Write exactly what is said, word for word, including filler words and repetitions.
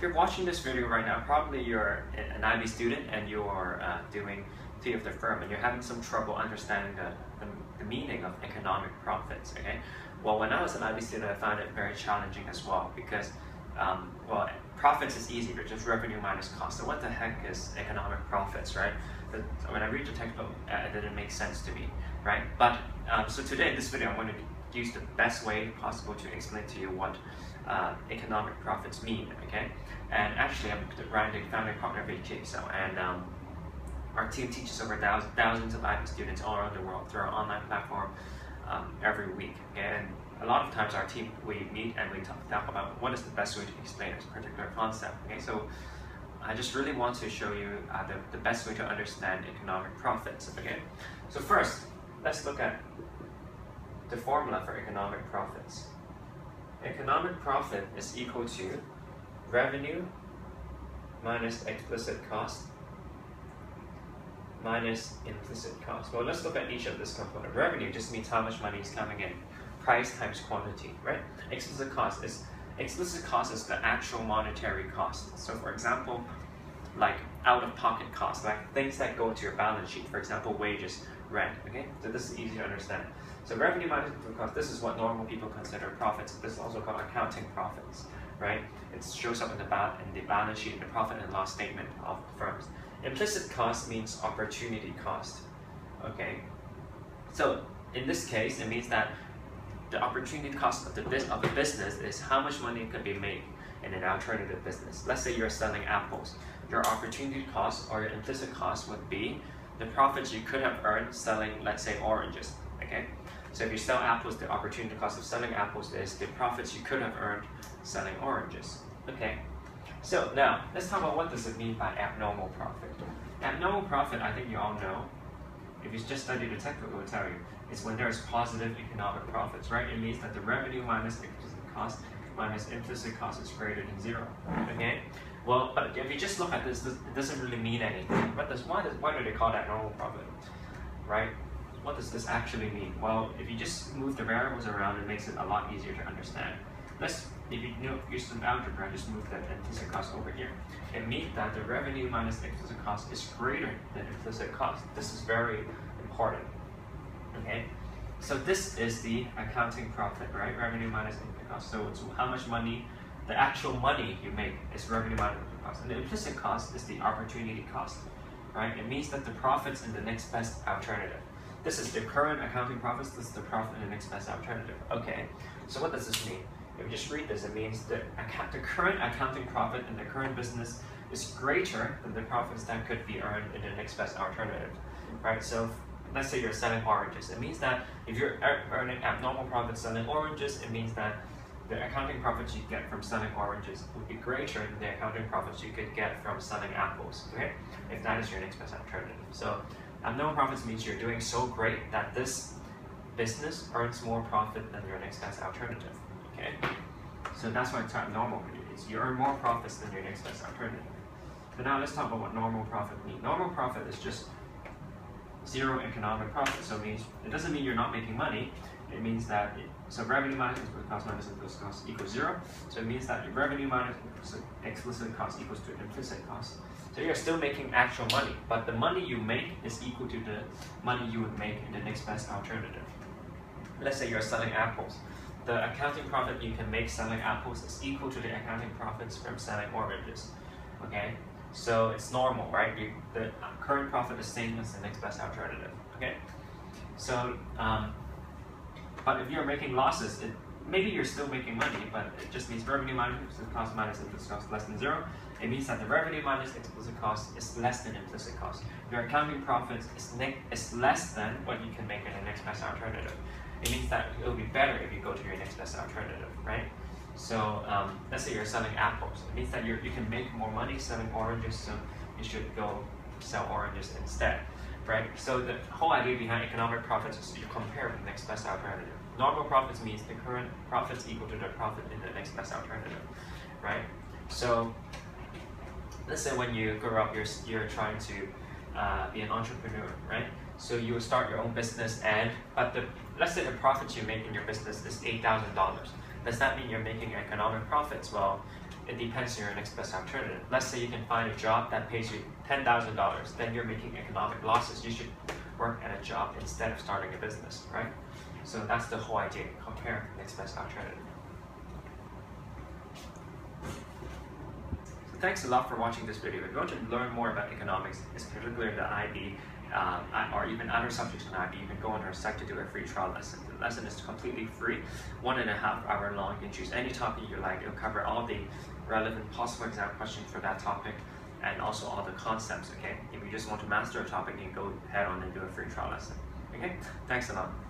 if you're watching this video right now, probably you're an I B student and you're uh, doing T of the firm and you're having some trouble understanding the, the, the meaning of economic profits, okay? Well, when I was an I B student, I found it very challenging as well because, um, well, profits is easy, but just revenue minus cost. So what the heck is economic profits, right? But when I read the textbook, it didn't make sense to me, right? But, um, so today in this video, I'm going to use the best way possible to explain to you what uh, economic profits mean, okay? And actually, I'm Ryan, the founding partner of HKExcel, and um, our team teaches over thousands of I B students all around the world through our online platform um, every week. And a lot of times our team, we meet and we talk, talk about what is the best way to explain this particular concept. Okay, so I just really want to show you uh, the, the best way to understand economic profits. Okay, so first, let's look at the formula for economic profits. Economic profit is equal to revenue minus explicit cost minus implicit cost. Well, let's look at each of this component. Revenue just means how much money is coming in. Price times quantity, right? Explicit cost is explicit cost is the actual monetary cost. So for example, like out-of-pocket costs, like things that go into your balance sheet, for example, wages, rent, okay? So this is easy to understand. So revenue minus implicit cost, this is what normal people consider profits. This is also called accounting profits, right? It shows up in the, ba in the balance sheet, in the profit and loss statement of firms. Implicit cost means opportunity cost, okay? So in this case, it means that the opportunity cost of the, of the business is how much money could be made in an alternative business. Let's say you're selling apples. Your opportunity cost or your implicit cost would be the profits you could have earned selling, let's say, oranges, okay? So if you sell apples, the opportunity cost of selling apples is the profits you could have earned selling oranges, okay? So now, let's talk about what does it mean by abnormal profit. Abnormal profit, I think you all know, if you just study the textbook, it will tell you, is when there is positive economic profits, right? It means that the revenue minus implicit cost minus implicit cost is greater than zero, okay? Well, but if you just look at this, this it doesn't really mean anything. But this, why, does, why do they call that abnormal profit, right? What does this actually mean? Well, if you just move the variables around, it makes it a lot easier to understand. Let's, if you know, use some algebra, just move that implicit cost over here. It means that the revenue minus implicit cost is greater than implicit cost. This is very important, okay? So this is the accounting profit, right? Revenue minus implicit cost. So it's how much money, the actual money you make is revenue minus implicit cost. And the implicit cost is the opportunity cost, right? It means that the profits in the next best alternative. This is the current accounting profits, this is the profit in the next best alternative. Okay, so what does this mean? If you just read this, it means that the current accounting profit in the current business is greater than the profits that could be earned in the next best alternative, right? So let's say you're selling oranges. It means that if you're earning abnormal profits selling oranges, it means that the accounting profits you get from selling oranges would be greater than the accounting profits you could get from selling apples, okay? If that is your next best alternative. So abnormal profits means you're doing so great that this business earns more profit than your next best alternative. Okay. So that's why it's abnormal. It's you earn more profits than your next best alternative. But now let's talk about what normal profit means. Normal profit is just zero economic profit. So it means it doesn't mean you're not making money. It means that it, so revenue minus explicit cost minus implicit cost equals zero. So it means that your revenue minus explicit cost equals to implicit cost. So you're still making actual money, but the money you make is equal to the money you would make in the next best alternative. Let's say you're selling apples. The accounting profit you can make selling apples is equal to the accounting profits from selling oranges, okay? So it's normal, right? You, the current profit is same as the next best alternative, okay? So, um, but if you're making losses, it, maybe you're still making money, but it just means revenue minus implicit cost minus implicit cost is less than zero. It means that the revenue minus explicit cost is less than implicit cost. Your accounting profits is, is less than what you can make in the next best alternative. It means that it will be better if you go to your next best alternative, right? So um, let's say you're selling apples. It means that you're, you can make more money selling oranges, so you should go sell oranges instead, right? So the whole idea behind economic profits is you compare with the next best alternative. Normal profits means the current profits equal to the profit in the next best alternative, right? So let's say when you grow up, you're, you're trying to uh, be an entrepreneur, right? So you will start your own business and, but the, let's say the profits you make in your business is eight thousand dollars. Does that mean you're making economic profits? Well, it depends on your next best alternative. Let's say you can find a job that pays you ten thousand dollars, then you're making economic losses. You should work at a job instead of starting a business, right? So that's the whole idea, compare next best alternative. So thanks a lot for watching this video. If you want to learn more about economics, it's particularly the I B, Um, or even other subjects in I B, you can go on our site to do a free trial lesson. The lesson is completely free, one and a half hour long. You can choose any topic you like. It'll cover all the relevant possible exam questions for that topic and also all the concepts, okay? If you just want to master a topic, you can go ahead on and do a free trial lesson, okay? Thanks a lot.